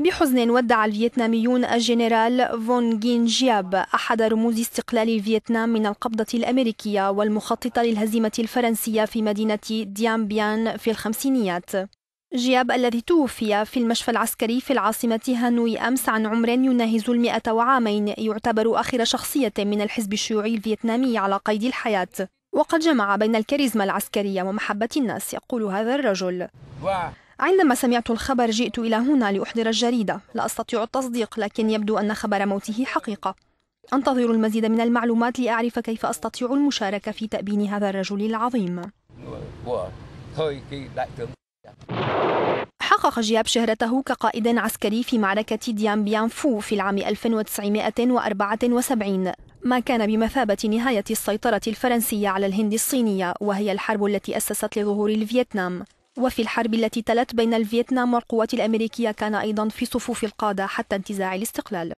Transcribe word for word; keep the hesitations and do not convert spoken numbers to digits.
بحزن ودع الفيتناميون الجنرال فو نغين جياب أحد رموز استقلال الفيتنام من القبضة الأمريكية والمخططة للهزيمة الفرنسية في مدينة ديان بيان في الخمسينيات. جياب الذي توفي في المشفى العسكري في العاصمة هانوي أمس عن عمر يناهز المئة وعامين يعتبر آخر شخصية من الحزب الشيوعي الفيتنامي على قيد الحياة، وقد جمع بين الكاريزما العسكرية ومحبة الناس، يقول هذا الرجل. عندما سمعت الخبر جئت إلى هنا لأحضر الجريدة، لا أستطيع التصديق، لكن يبدو أن خبر موته حقيقة. أنتظر المزيد من المعلومات لأعرف كيف أستطيع المشاركة في تأبين هذا الرجل العظيم. حقق جياب شهرته كقائد عسكري في معركة ديان بيان فو في العام ألف وتسعمئة وأربعة وسبعين، ما كان بمثابة نهاية السيطرة الفرنسية على الهند الصينية، وهي الحرب التي أسست لظهور الفيتنام. وفي الحرب التي تلت بين الفيتنام والقوات الأمريكية كان أيضا في صفوف القادة حتى انتزاع الاستقلال.